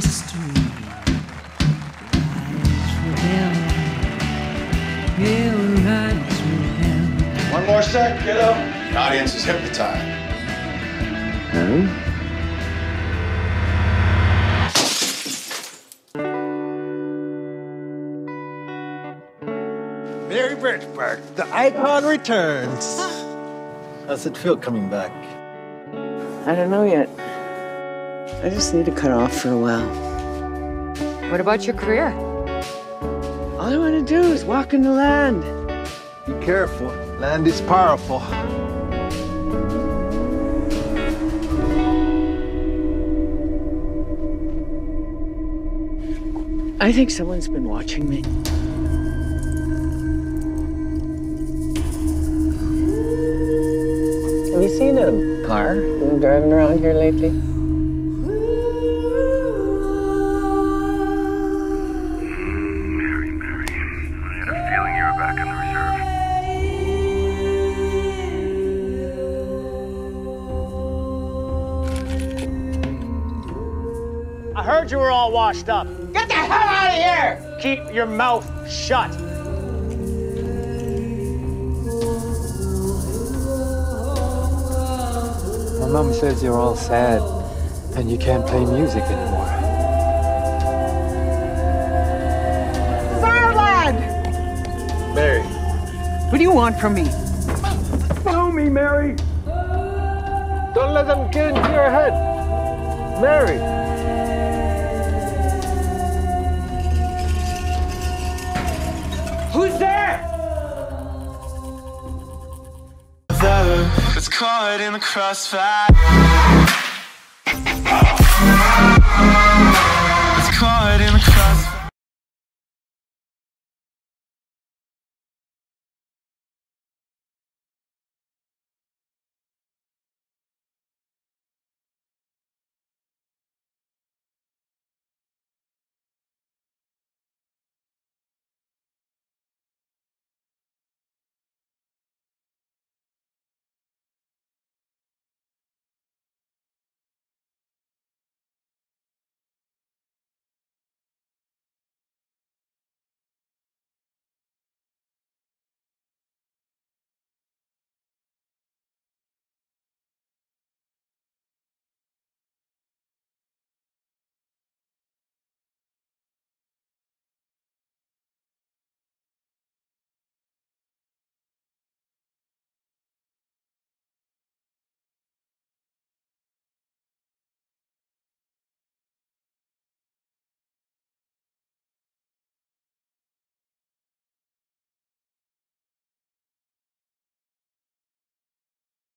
history. One more sec, kiddo. The audience is hypnotized. Huh? Mary Birchberg, the icon returns. How's it feel coming back? I don't know yet. I just need to cut off for a while. What about your career? All I want to do is walk in the land. Be careful. Land is powerful. I think someone's been watching me. Have you seen a car been driving around here lately? Mary, Mary, I had a feeling you were back in the reserve. I heard you were all washed up. Get the hell out of here! Keep your mouth shut. My mom says you're all sad and you can't play music anymore. This is our land! Mary. What do you want from me? Follow me, Mary! Don't let them get into your head. Mary. Who's there? It's caught in the crossfire.